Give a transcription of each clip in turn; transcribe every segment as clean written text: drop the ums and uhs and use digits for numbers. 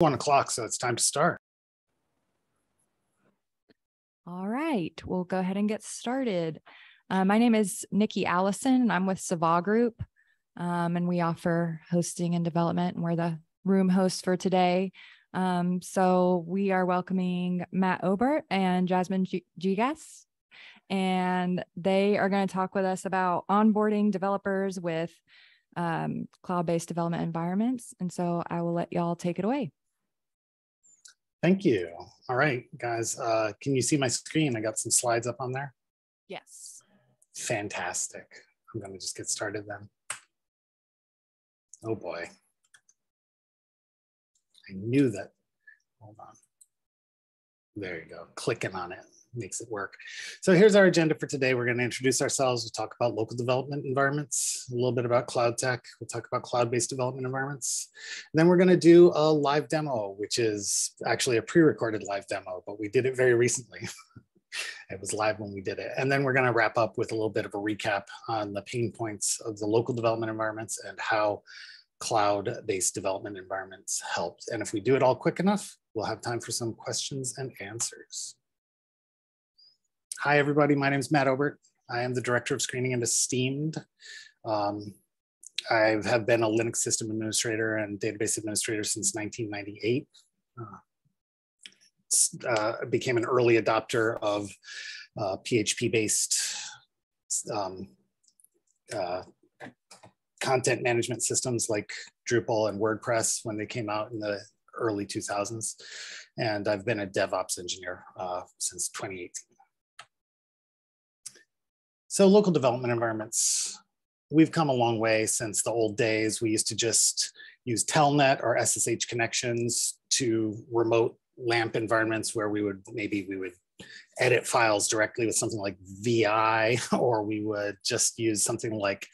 1 o'clock, so it's time to start. All right, we'll go ahead and get started. My name is Nikki Allison, and I'm with Savaw Group, and we offer hosting and development, and we're the room host for today. So we are welcoming Matt Obert and Jasmine Gigas, and they are going to talk with us about onboarding developers with cloud-based development environments. And so I will let y'all take it away. Thank you. All right, guys, can you see my screen? I got some slides up on there. Yes. Fantastic. I'm going to just get started then. Oh boy. I knew that. Hold on. There you go. Clicking on it makes it work. So here's our agenda for today. We're going to introduce ourselves. We'll talk about local development environments, a little bit about cloud tech. We'll talk about cloud-based development environments. And then we're going to do a live demo, which is actually a pre-recorded live demo, but we did it very recently. It was live when we did it. And then we're going to wrap up with a little bit of a recap on the pain points of the local development environments and how cloud-based development environments helped. And if we do it all quick enough, we'll have time for some questions and answers. Hi, everybody. My name is Matt Obert. I am the Director of Screening at Esteemed. I have been a Linux system administrator and database administrator since 1998. Became an early adopter of PHP-based content management systems like Drupal and WordPress when they came out in the early 2000s. And I've been a DevOps engineer since 2018. So local development environments, we've come a long way since the old days. We used to just use Telnet or SSH connections to remote LAMP environments where we would, maybe we would edit files directly with something like VI, or we would just use something like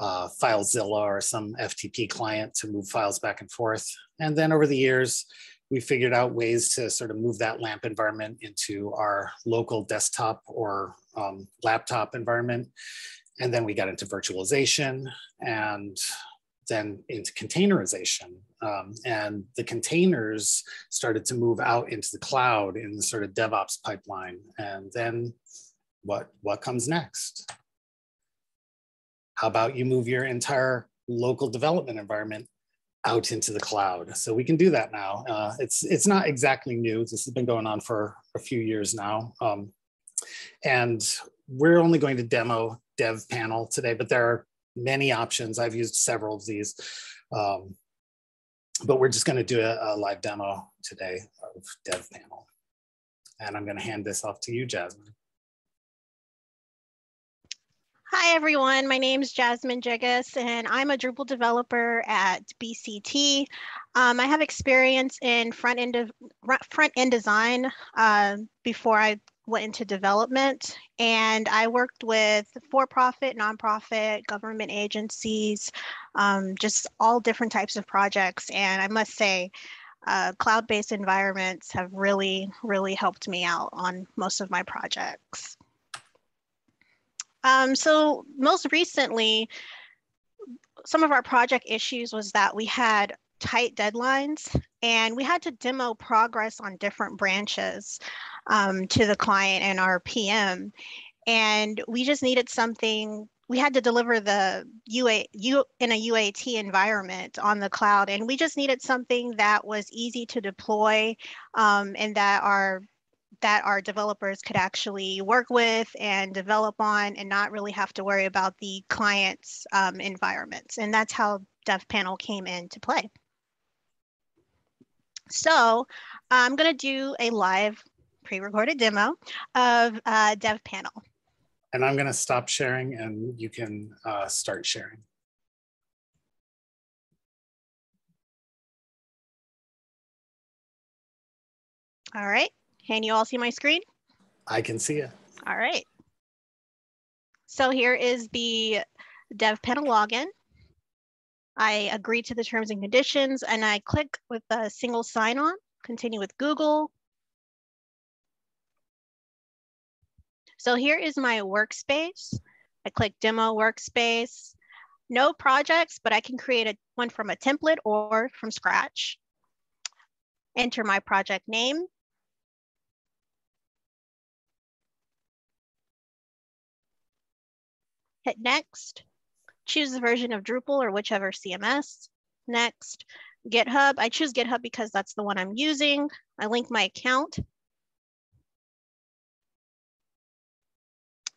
FileZilla or some FTP client to move files back and forth. And then over the years, we figured out ways to sort of move that LAMP environment into our local desktop or laptop environment. And then we got into virtualization and then into containerization. And the containers started to move out into the cloud in the sort of DevOps pipeline. And then what comes next? How about you move your entire local development environment out into the cloud? So we can do that now. It's not exactly new. This has been going on for a few years now. And we're only going to demo DevPanel today, but there are many options. I've used several of these, but we're just going to do a live demo today of DevPanel. And I'm going to hand this off to you, Jasmine. Hi, everyone. My name is Jasmine Gigas, and I'm a Drupal developer at BCT. I have experience in front-end design before I went into development, and I worked with for-profit, nonprofit, government agencies, just all different types of projects. And I must say, cloud-based environments have really, really helped me out on most of my projects. So most recently, some of our project issues was that we had tight deadlines and we had to demo progress on different branches to the client and our PM. And we just needed something, we had to deliver the UAT in a UAT environment on the cloud. And we just needed something that was easy to deploy and that our developers could actually work with and develop on and not really have to worry about the client's environments. And that's how DevPanel came into play. So I'm going to do a live pre-recorded demo of DevPanel. And I'm going to stop sharing and you can start sharing. All right. Can you all see my screen? I can see it. All right. So here is the DevPanel login. I agree to the terms and conditions, and I click with a single sign-on, continue with Google. So here is my workspace. I click Demo Workspace. No projects, but I can create one from a template or from scratch. enter my project name, hit next, choose the version of Drupal or whichever CMS, next, GitHub. I choose GitHub because that's the one I'm using. I link my account.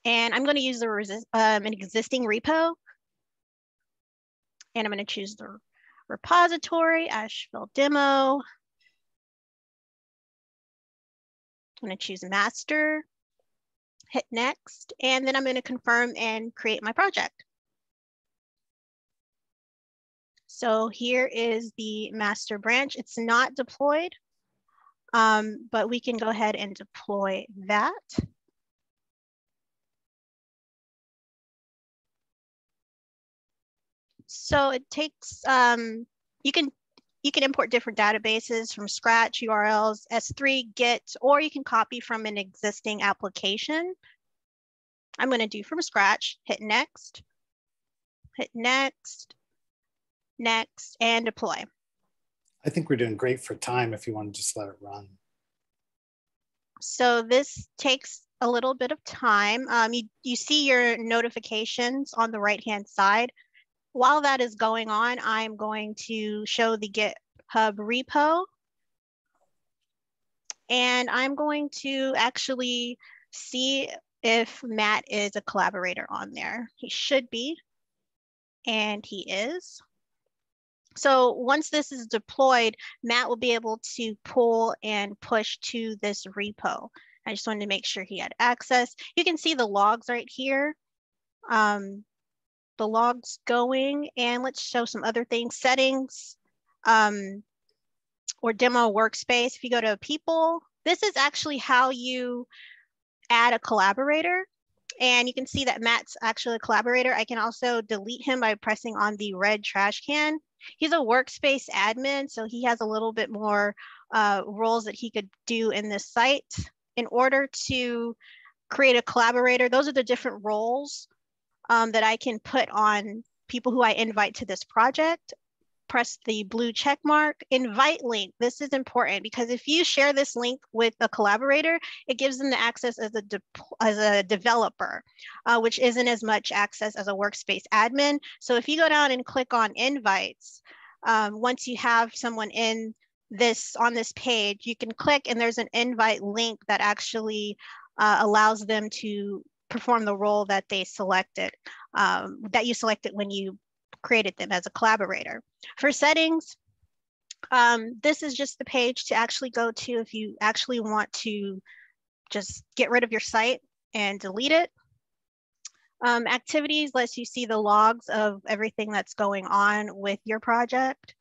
And I'm going to use the an existing repo. And I'm going to choose the repository, Asheville demo. I'm going to choose master, hit next, and then I'm going to confirm and create my project. So here is the master branch. It's not deployed, but we can go ahead and deploy that. So it takes, you can import different databases from scratch, URLs, S3, Git, or you can copy from an existing application. I'm going to do from scratch, hit next, next, and deploy. I think we're doing great for time if you want to just let it run. So this takes a little bit of time. You see your notifications on the right-hand side. While that is going on, I'm going to show the GitHub repo. And I'm going to actually see if Matt is a collaborator on there. He should be, and he is. So once this is deployed, Matt will be able to pull and push to this repo. I just wanted to make sure he had access. You can see the logs right here. The logs going, and let's show some other things. Settings or demo workspace. If you go to people, this is actually how you add a collaborator. And you can see that Matt's actually a collaborator. I can also delete him by pressing on the red trash can. He's a workspace admin, so he has a little bit more roles that he could do in this site. In order to create a collaborator, those are the different roles that I can put on people who I invite to this project. Press the blue check mark. Invite link. This is important because if you share this link with a collaborator, it gives them the access as a developer, which isn't as much access as a workspace admin. So if you go down and click on invites, once you have someone in this on this page, you can click and there's an invite link that actually allows them to perform the role that they selected, that you selected when you created them as a collaborator. For settings, this is just the page to actually go to if you actually want to just get rid of your site and delete it. Activities lets you see the logs of everything that's going on with your project.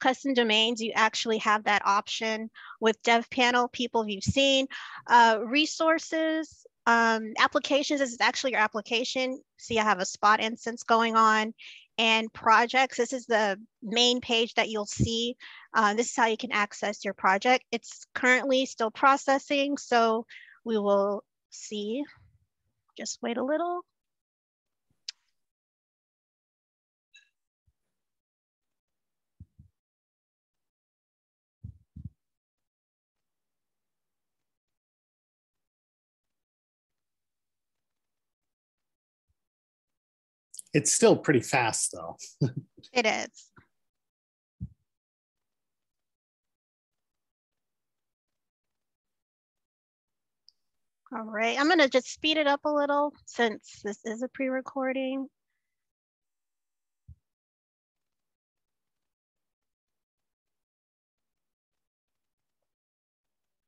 Custom domains, you actually have that option with DevPanel, people you've seen. Resources, applications, this is actually your application. See, I have a spot instance going on. And projects, this is the main page that you'll see. This is how you can access your project. It's currently still processing, so we will see. Just wait a little. It's still pretty fast though. It is. All right, I'm gonna just speed it up a little since this is a pre-recording.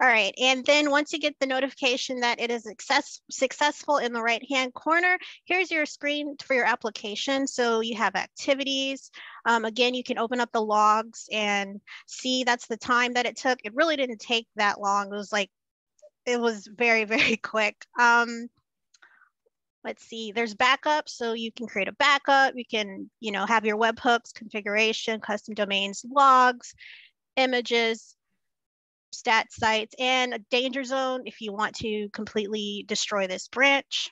All right, and then once you get the notification that it is successful in the right-hand corner, here's your screen for your application. So you have activities. Again, you can open up the logs and see that's the time that it took. It really didn't take that long. It was like, it was very, very quick. Let's see, there's backup. So you can create a backup. You can, you know, have your webhooks, configuration, custom domains, logs, images, stat sites, and a danger zone if you want to completely destroy this branch.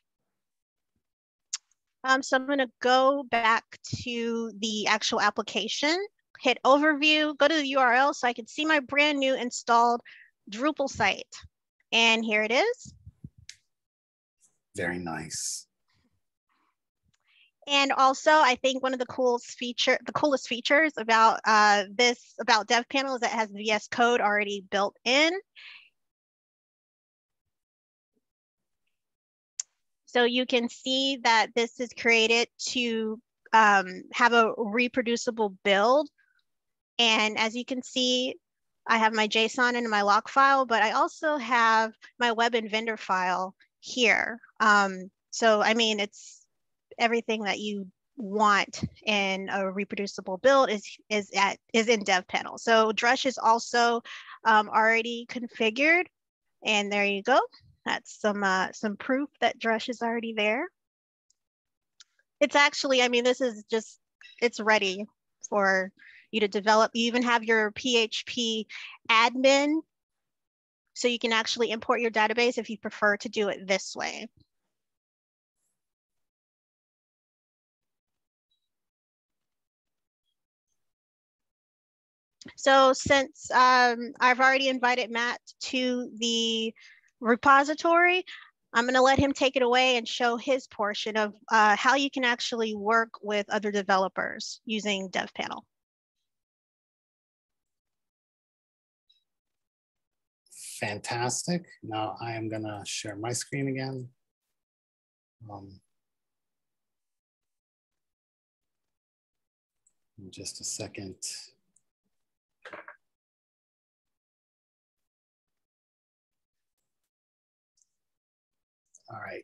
So I'm going to go back to the actual application, hit overview, go to the URL so I can see my brand new installed Drupal site. And here it is. Very nice. And also, I think one of the coolest features about DevPanel is that it has VS Code already built in. So you can see that this is created to have a reproducible build. And as you can see, I have my JSON and my lock file, but I also have my web and vendor file here. So, I mean, it's everything that you want in a reproducible build is in DevPanel. So Drush is also already configured, and there you go. That's some proof that Drush is already there. It's actually, I mean, this is just, it's ready for you to develop. You even have your PHP admin, so you can actually import your database if you prefer to do it this way. So since I've already invited Matt to the repository, I'm going to let him take it away and show his portion of how you can actually work with other developers using DevPanel. Fantastic. Now I am going to share my screen again. In just a second. All right.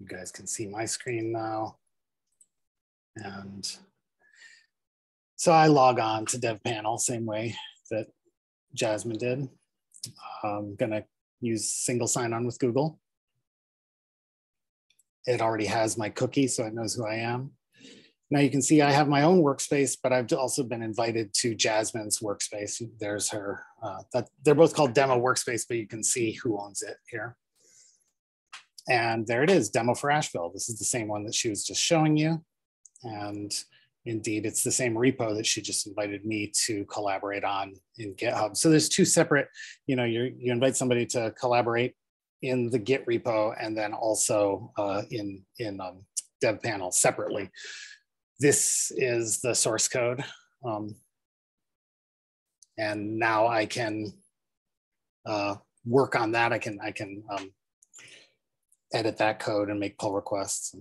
You guys can see my screen now. And so I log on to DevPanel same way that Jasmine did. I'm gonna use single sign-on with Google. It already has my cookie, so it knows who I am. Now you can see I have my own workspace, but I've also been invited to Jasmine's workspace. There's her, they're both called demo workspace, but you can see who owns it here. And there it is, demo for Asheville. This is the same one that she was just showing you. And indeed, it's the same repo that she just invited me to collaborate on in GitHub. So there's two separate, you know, you invite somebody to collaborate in the Git repo and then also in DevPanel separately. This is the source code. And now I can work on that. I can edit that code and make pull requests.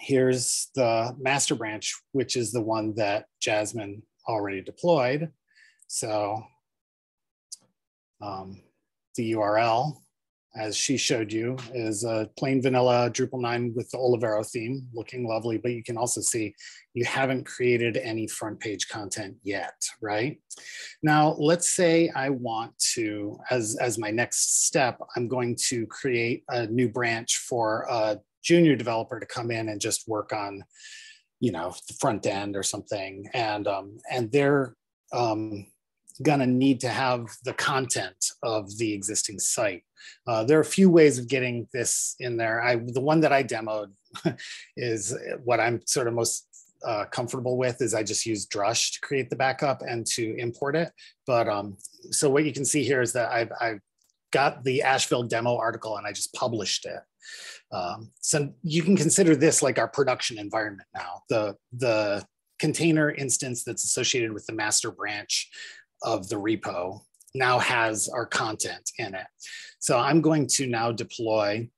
Here's the master branch, which is the one that Jasmine already deployed. So the URL, as she showed you, is a plain vanilla Drupal 9 with the Olivero theme, looking lovely, but you can also see you haven't created any front page content yet, right? Now, let's say I want to, as my next step, I'm going to create a new branch for a junior developer to come in and just work on, you know, the front end or something. And they're gonna need to have the content of the existing site. There are a few ways of getting this in there. The one that I demoed is what I'm sort of most comfortable with, is I just use Drush to create the backup and to import it. But so what you can see here is that I've got the Asheville demo article and I just published it. So you can consider this like our production environment now. The container instance that's associated with the master branch of the repo now has our content in it. So I'm going to now deploy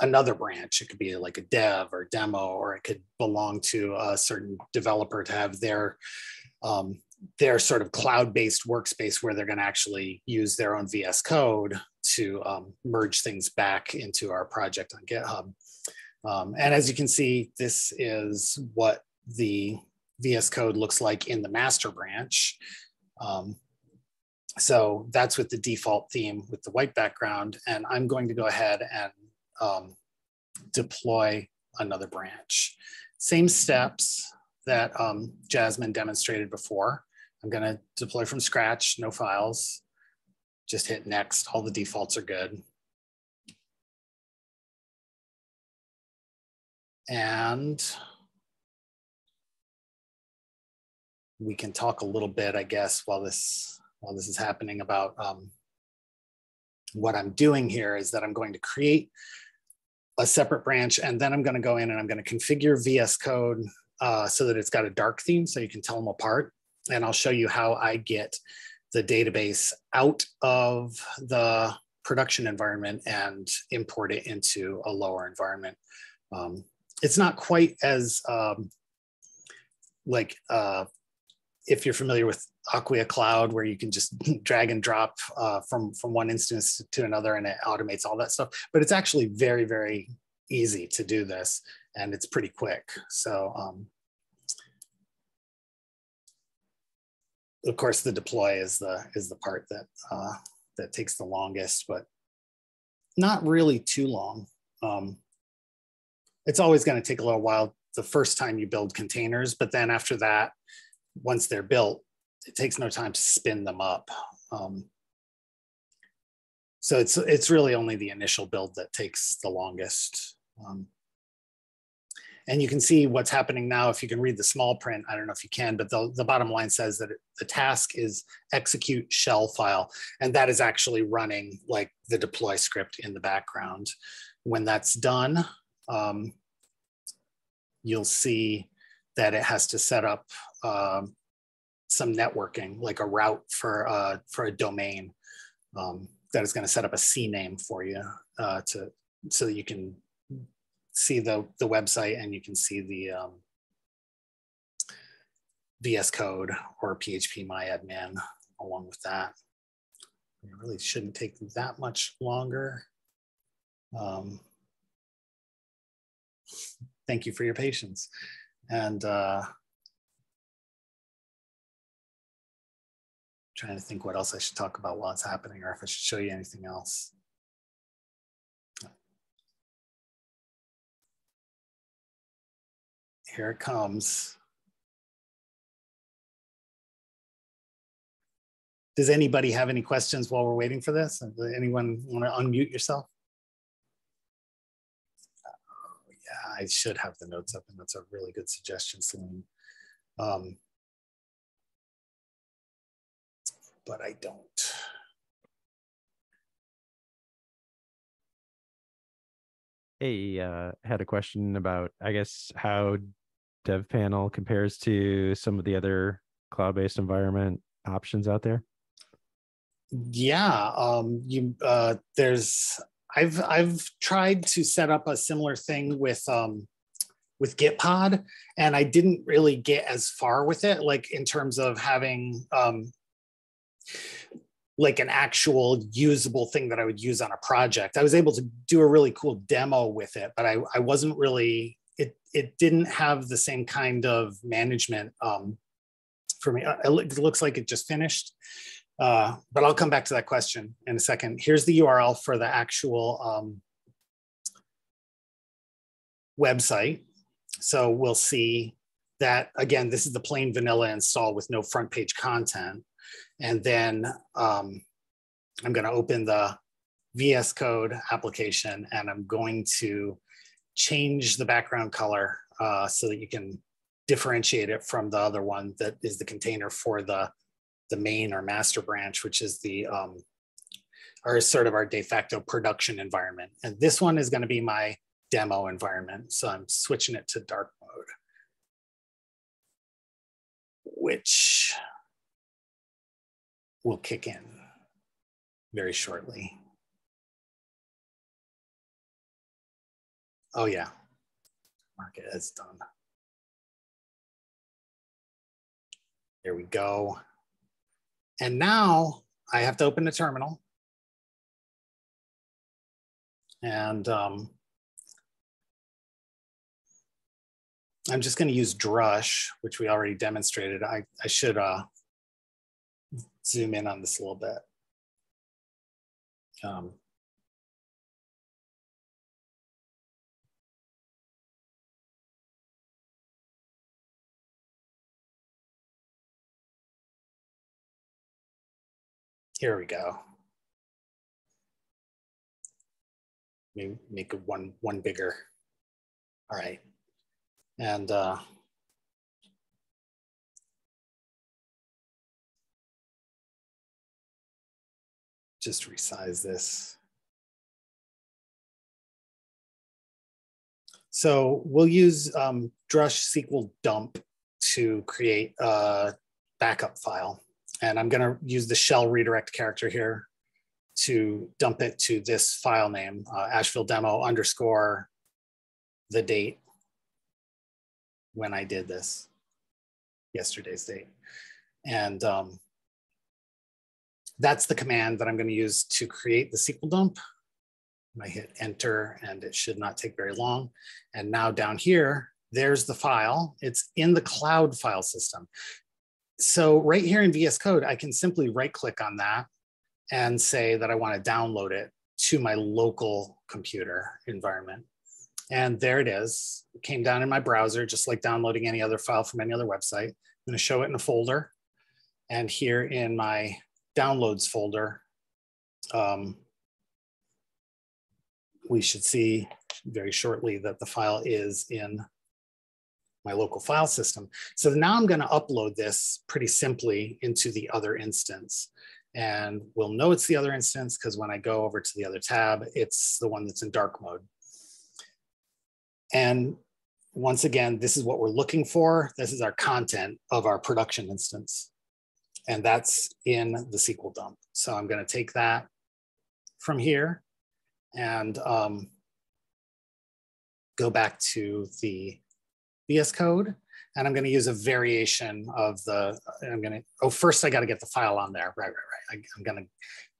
another branch. It could be like a dev or demo, or it could belong to a certain developer to have their sort of cloud-based workspace where they're going to actually use their own VS Code to merge things back into our project on GitHub. And as you can see, this is what the VS Code looks like in the master branch. So that's with the default theme with the white background. And I'm going to go ahead and deploy another branch. Same steps that Jasmine demonstrated before. I'm going to deploy from scratch, no files. Just hit next. All the defaults are good. And we can talk a little bit, I guess, while this is happening about what I'm doing here is that I'm going to create a separate branch, and then I'm going to go in and I'm going to configure VS Code so that it's got a dark theme, so you can tell them apart. And I'll show you how I get the database out of the production environment and import it into a lower environment. It's not quite as if you're familiar with Acquia Cloud, where you can just drag and drop from one instance to another and it automates all that stuff. But it's actually very, very easy to do this, and it's pretty quick. So of course the deploy is the part that that takes the longest, but not really too long. It's always going to take a little while the first time you build containers, but then after that, once they're built, it takes no time to spin them up. So it's really only the initial build that takes the longest. And you can see what's happening now. If you can read the small print, I don't know if you can, but the bottom line says that the task is execute shell file. And that is actually running like the deploy script in the background. When that's done, you'll see that it has to set up some networking, like a route for a domain that is going to set up a CNAME for you so that you can see the website and you can see the VS Code or PHP MyAdmin along with that. It really shouldn't take that much longer. Thank you for your patience. And trying to think what else I should talk about while it's happening, or if I should show you anything else. Here it comes. Does anybody have any questions while we're waiting for this? Anyone want to unmute yourself? I should have the notes up, and that's a really good suggestion, Salim. But I don't. Hey, had a question about, I guess, how DevPanel compares to some of the other cloud-based environment options out there. Yeah, I've tried to set up a similar thing with Gitpod, and I didn't really get as far with it, like in terms of having like an actual usable thing that I would use on a project. I was able to do a really cool demo with it, but I wasn't really, it didn't have the same kind of management for me. It looks like it just finished. But I'll come back to that question in a second. Here's the URL for the actual website. So we'll see that, again, this is the plain vanilla install with no front page content. And then I'm going to open the VS Code application, and I'm going to change the background color so that you can differentiate it from the other one that is the container for the main or master branch, which is the our de facto production environment. And this one is going to be my demo environment. So I'm switching it to dark mode, which will kick in very shortly. Oh yeah, mark it as done. There we go. And now I have to open the terminal. And I'm just going to use Drush, which we already demonstrated. I should zoom in on this a little bit. Here we go. Maybe make it one bigger. All right, And just resize this. So we'll use Drush SQL dump to create a backup file. And I'm going to use the shell redirect character here to dump it to this file name, Asheville demo underscore the date when I did this, yesterday's date. And that's the command that I'm going to use to create the SQL dump. I hit enter and it should not take very long. And now down here, there's the file. It's in the cloud file system. So right here in VS Code, I can simply right click on that and say that I want to download it to my local computer environment. And there it is. It came down in my browser, just like downloading any other file from any other website. I'm going to show it in a folder. And here in my downloads folder, we should see very shortly that the file is in my local file system. So now I'm going to upload this pretty simply into the other instance. And we'll know it's the other instance because when I go over to the other tab, it's the one that's in dark mode. And once again, this is what we're looking for. This is our content of our production instance. And that's in the SQL dump. So I'm going to take that from here and go back to the VS Code. And I'm going to use a variation of the, first I got to get the file on there. Right. I'm going to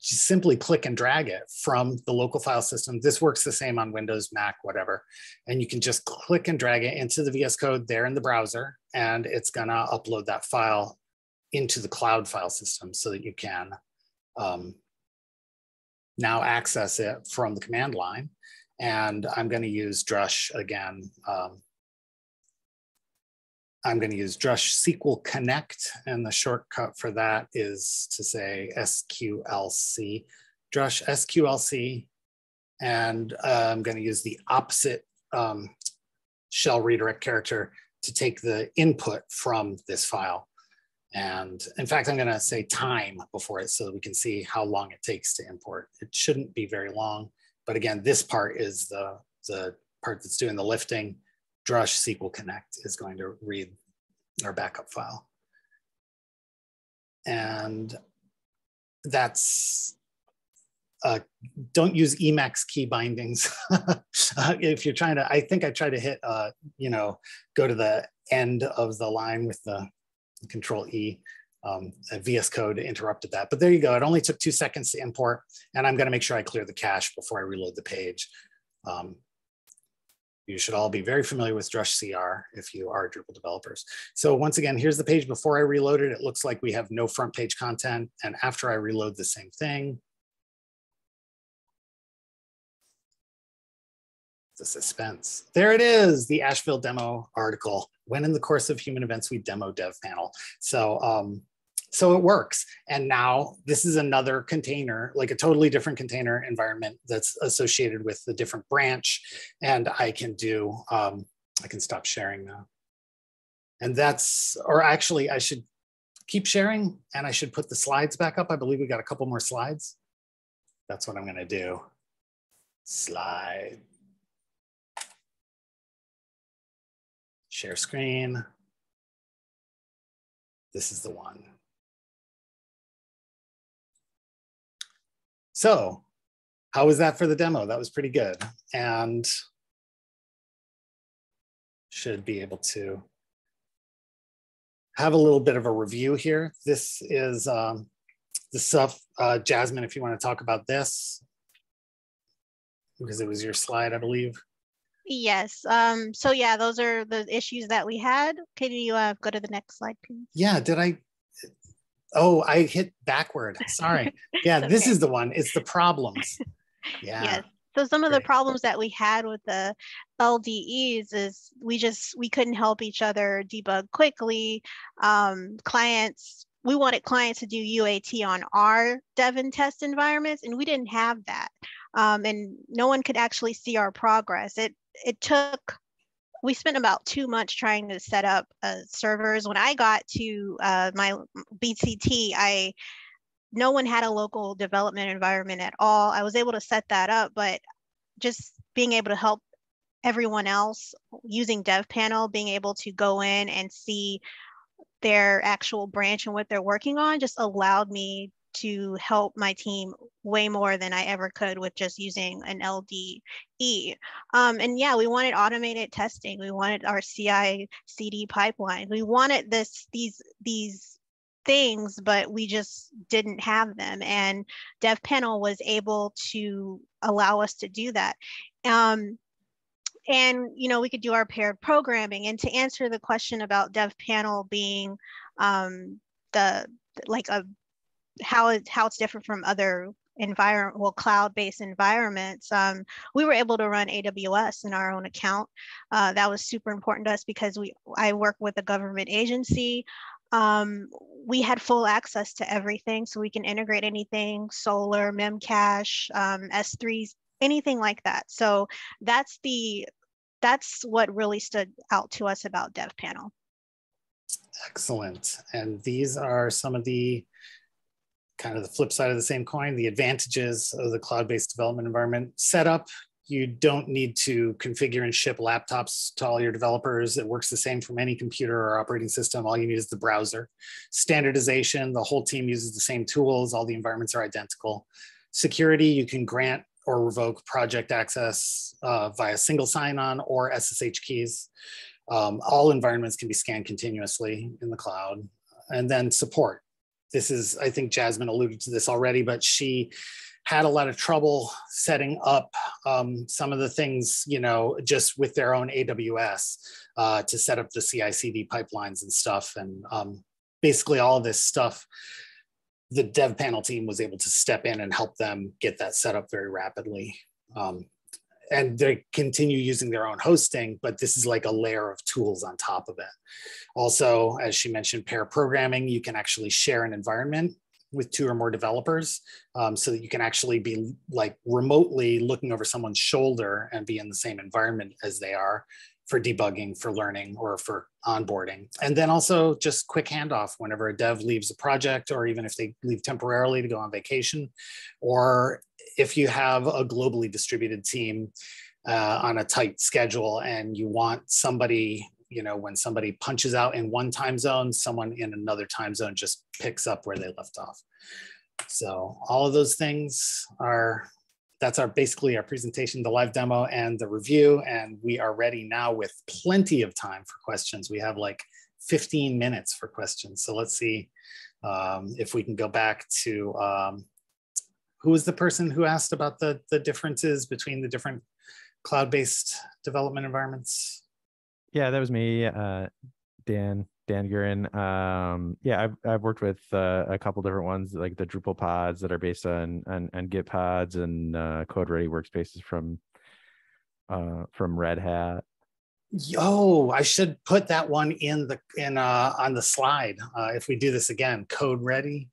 just simply click and drag it from the local file system. This works the same on Windows, Mac, whatever. And you can just click and drag it into the VS Code there in the browser. And it's going to upload that file into the cloud file system so that you can now access it from the command line. And I'm going to use Drush again. I'm going to use Drush SQL Connect, and the shortcut for that is to say SQLC, Drush SQLC, and I'm going to use the opposite shell redirect character to take the input from this file. And in fact, I'm going to say time before it so that we can see how long it takes to import. It shouldn't be very long, but again, this part is the part that's doing the lifting. Drush SQL Connect is going to read our backup file. And that's, don't use Emacs key bindings. If you're trying to, I think I tried to hit, you know, go to the end of the line with the Control E. VS Code interrupted that, but there you go. It only took 2 seconds to import, and I'm going to make sure I clear the cache before I reload the page. You should all be very familiar with Drush CR if you are Drupal developers. So once again, here's the page before I reload it. It looks like we have no front page content. And after I reload, the same thing. The suspense. There it is, the Asheville demo article. When in the course of human events, we demo DevPanel. So, so it works. And now this is another container, like a totally different container environment that's associated with the different branch. And I can do, I can stop sharing now. And that's, or actually I should keep sharing and I should put the slides back up. I believe we got a couple more slides. That's what I'm gonna do. Slide. Share screen. This is the one. So how was that for the demo? That was pretty good. And should be able to have a little bit of a review here. This is the stuff, Jasmine, if you want to talk about this, because it was your slide, I believe. Yes. So yeah, those are the issues that we had. Can you go to the next slide, please? Yeah, did I? Oh, I hit backward. Sorry. Yeah, okay. This is the one. It's the problems. Yeah. Yes. So some of the problems that we had with the LDEs is we couldn't help each other debug quickly. Clients, we wanted clients to do UAT on our dev and test environments, and we didn't have that. And no one could actually see our progress. It took we spent about 2 months trying to set up servers. When I got to my BCT, no one had a local development environment at all. I was able to set that up, but just being able to help everyone else using DevPanel, being able to go in and see their actual branch and what they're working on just allowed me to help my team way more than I ever could with just using an LDE. And yeah, we wanted automated testing. We wanted our CI/CD pipeline. We wanted these things, but we just didn't have them. And DevPanel was able to allow us to do that. And, you know, we could do our paired programming. And to answer the question about DevPanel being how it's different from other cloud-based environments, we were able to run AWS in our own account. That was super important to us because I work with a government agency. We had full access to everything, so we can integrate anything, Solar, Memcache, S3s, anything like that. So that's what really stood out to us about DevPanel. Excellent. And these are some of the kind of the flip side of the same coin, the advantages of the cloud-based development environment setup. You don't need to configure and ship laptops to all your developers. It works the same from any computer or operating system. All you need is the browser. Standardization, the whole team uses the same tools. All the environments are identical. Security, you can grant or revoke project access via single sign-on or SSH keys. All environments can be scanned continuously in the cloud. And then support. This is, I think Jasmine alluded to this already, but she had a lot of trouble setting up some of the things, you know, just with their own AWS to set up the CI/CD pipelines and stuff. And basically all of this stuff, the DevPanel team was able to step in and help them get that set up very rapidly. And they continue using their own hosting, but this is like a layer of tools on top of it. Also, as she mentioned, pair programming, you can actually share an environment with 2 or more developers so that you can actually be like remotely looking over someone's shoulder and be in the same environment as they are for debugging, for learning, or for onboarding. And then also just quick handoff whenever a dev leaves a project, or even if they leave temporarily to go on vacation, or if you have a globally distributed team on a tight schedule and you want somebody, you know, when somebody punches out in one time zone, someone in another time zone just picks up where they left off. So all of those things are, that's our basically our presentation, the live demo and the review. And we are ready now with plenty of time for questions. We have like 15 minutes for questions. So let's see if we can go back to, who was the person who asked about the differences between the different cloud-based development environments? Yeah, that was me, Dan Guren. Yeah, I've worked with a couple different ones, like the Drupal pods that are based on Gitpods and Code Ready workspaces from Red Hat. Oh, I should put that one on the slide if we do this again. Code Ready.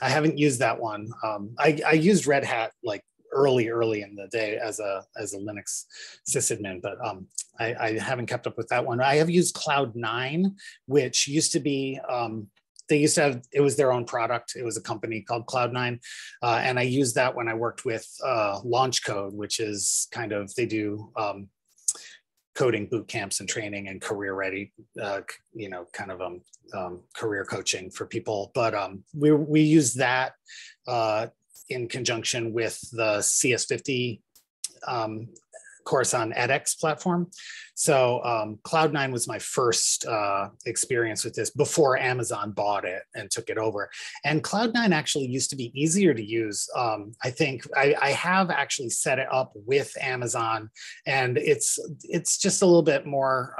I haven't used that one. I used Red Hat like early in the day as a Linux sysadmin, but I haven't kept up with that one. I have used Cloud9, which used to be, they used to have, it was their own product. It was a company called Cloud9. And I used that when I worked with LaunchCode, which is kind of, they do coding boot camps and training and career ready, you know, kind of career coaching for people. But we used that in conjunction with the CS50 course on edX platform. So Cloud9 was my first experience with this before Amazon bought it and took it over. And Cloud9 actually used to be easier to use. I think I have actually set it up with Amazon, and it's just a little bit more,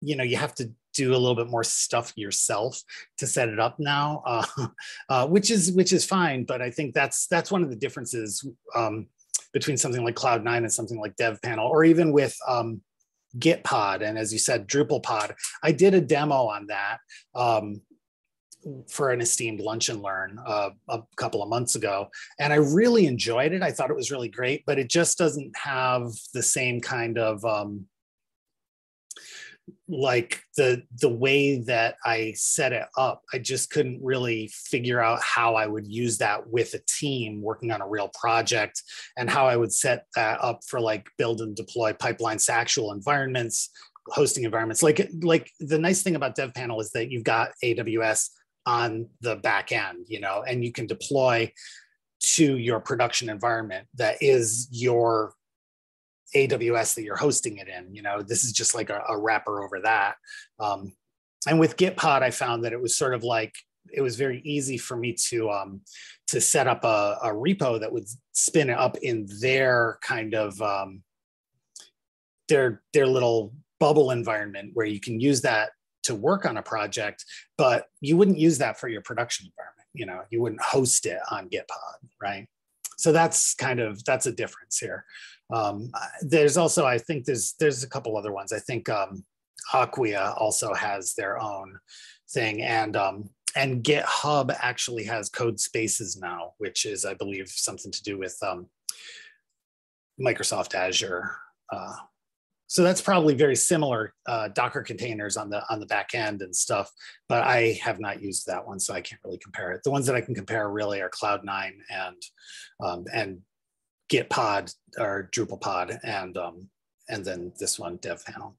you know, you have to do a little bit more stuff yourself to set it up now, which is fine. But I think that's one of the differences between something like Cloud9 and something like DevPanel, or even with Gitpod. And as you said, DrupalPod, I did a demo on that for an esteemed lunch and learn a couple of months ago. And I really enjoyed it. I thought it was really great, but it just doesn't have the same kind of like the way that I set it up, I just couldn't really figure out how I would use that with a team working on a real project and how I would set that up for like build and deploy pipelines to actual environments, hosting environments. Like the nice thing about DevPanel is that you've got AWS on the back end, you know, and you can deploy to your production environment that is your AWS that you're hosting it in. You know, this is just like a wrapper over that. And with Gitpod, I found that it was sort of like, it was very easy for me to set up a repo that would spin it up in their kind of their little bubble environment where you can use that to work on a project, but you wouldn't use that for your production environment. You know, you wouldn't host it on Gitpod, right? So that's kind of, that's a difference here. There's also, I think there's a couple other ones. I think Acquia also has their own thing, and GitHub actually has Codespaces now, which is, I believe, something to do with Microsoft Azure. So that's probably very similar, Docker containers on the back end and stuff, but I have not used that one, so I can't really compare it. The ones that I can compare really are Cloud9 and Gitpod or DrupalPod and then this one, DevPanel.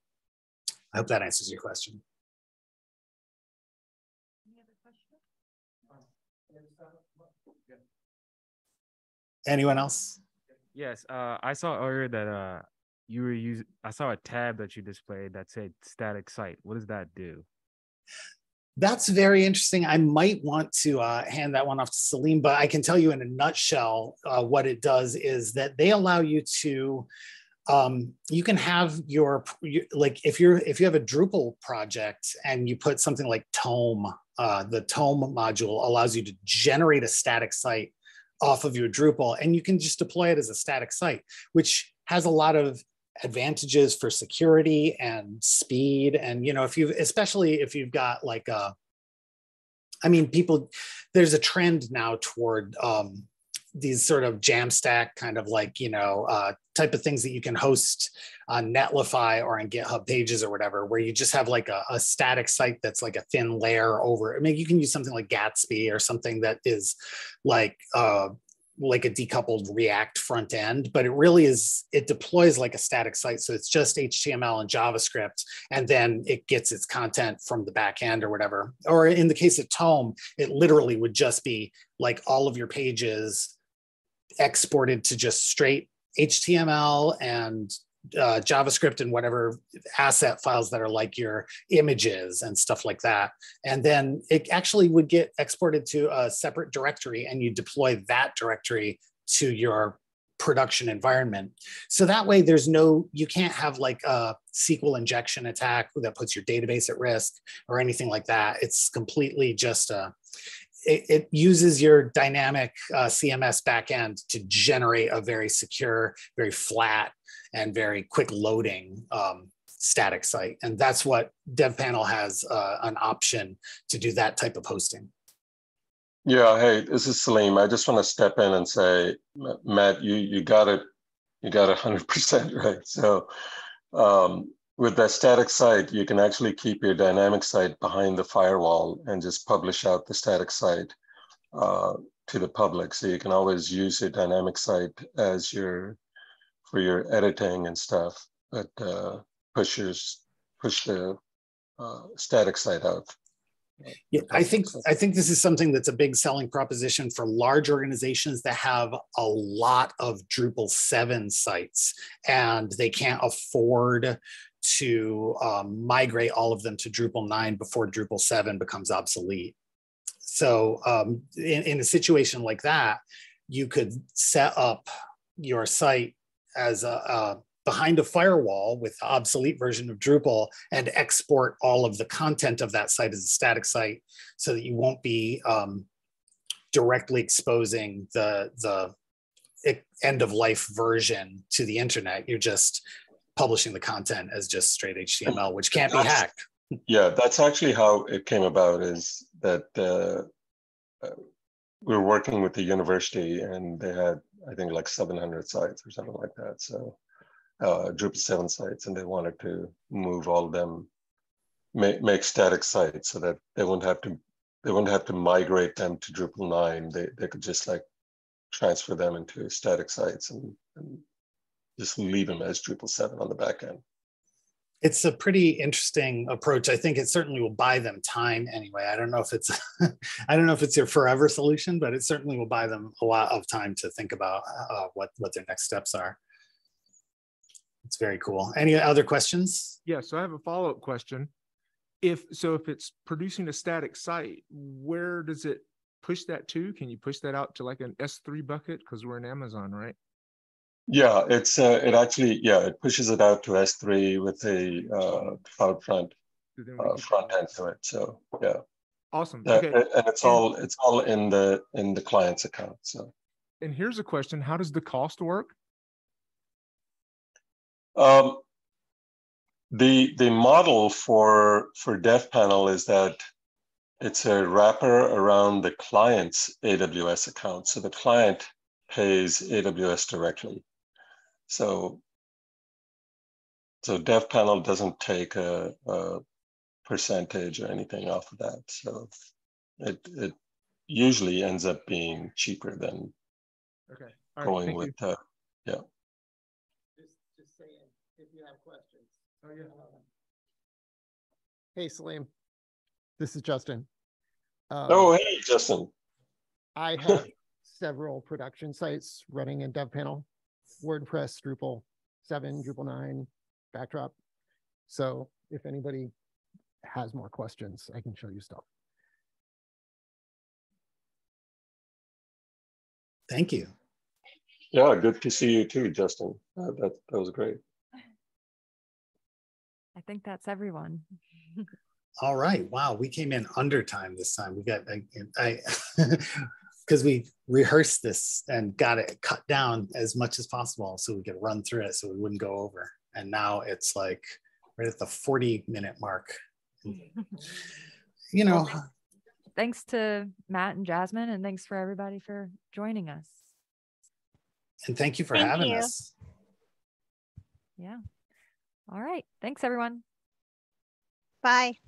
I hope that answers your question. Any other questions? Anyone else? Yes, I saw earlier that I saw a tab that you displayed that said static site. What does that do? That's very interesting. I might want to hand that one off to Salim, but I can tell you in a nutshell what it does is that they allow you to, you can have if you have a Drupal project and you put something like Tome, the Tome module allows you to generate a static site off of your Drupal, and you can just deploy it as a static site, which has a lot of advantages for security and speed. And, you know, especially if you've got like there's a trend now toward these sort of Jamstack kind of like, you know, type of things that you can host on Netlify or on GitHub pages or whatever, where you just have like a static site that's like a thin layer over. I mean, you can use something like Gatsby or something that is like a decoupled React front end, but it really is, it deploys like a static site. So it's just HTML and JavaScript, and then it gets its content from the back end or whatever. Or in the case of Tome, it literally would just be like all of your pages exported to just straight HTML and JavaScript and whatever asset files that are like your images and stuff like that. And then it actually would get exported to a separate directory, and you deploy that directory to your production environment. So that way there's no, you can't have like a SQL injection attack that puts your database at risk or anything like that. It's completely just it uses your dynamic CMS backend to generate a very secure, very flat, and very quick loading static site. And that's what DevPanel has an option to do that type of hosting. Yeah, hey, this is Salim. I just want to step in and say, Matt, you got it. You got it 100% right. So with that static site, you can actually keep your dynamic site behind the firewall and just publish out the static site to the public. So you can always use your dynamic site as for your editing and stuff, but push the static site out. Yeah, I think this is something that's a big selling proposition for large organizations that have a lot of Drupal 7 sites, and they can't afford to migrate all of them to Drupal 9 before Drupal 7 becomes obsolete. So in a situation like that, you could set up your site as a behind a firewall with the obsolete version of Drupal and export all of the content of that site as a static site, so that you won't be directly exposing the end of life version to the internet. You're just publishing the content as just straight HTML, which can't be hacked. Yeah, that's actually how it came about, is that we were working with the university, and they had, I think, like 700 sites or something like that. So Drupal 7 sites, and they wanted to move all of them make static sites so that they won't have to migrate them to Drupal 9. They could just like transfer them into static sites and just leave them as Drupal 7 on the back end. It's a pretty interesting approach. I think it certainly will buy them time anyway. I don't know if it's I don't know if it's your forever solution, but it certainly will buy them a lot of time to think about what their next steps are. It's very cool. Any other questions? Yeah, so I have a follow-up question. If it's producing a static site, where does it push that to? Can you push that out to like an S3 bucket? Because we're in Amazon, right? Yeah, it's it pushes it out to S3 with a CloudFront front end to it. So yeah, awesome. Okay. And it's all in the client's account. So, and here's a question: how does the cost work? The model for DevPanel is that it's a wrapper around the client's AWS account, so the client pays AWS directly. So DevPanel doesn't take a percentage or anything off of that. So it usually ends up being cheaper than going with yeah. Just saying, if you have questions. Oh, yeah. Hey, Salim, this is Justin. Hey, Justin. I have several production sites running in DevPanel, WordPress, Drupal 7, Drupal 9, Backdrop. So if anybody has more questions, I can show you stuff. Thank you. Yeah, good to see you too, Justin. That was great. I think that's everyone. All right. Wow. We came in under time this time. We got, because we rehearsed this and got it cut down as much as possible so we could run through it so we wouldn't go over. And now it's like right at the 40-minute mark. You know. Well, thanks to Matt and Jasmine, and thanks for everybody for joining us. And thank you for having us. Yeah. All right. Thanks, everyone. Bye.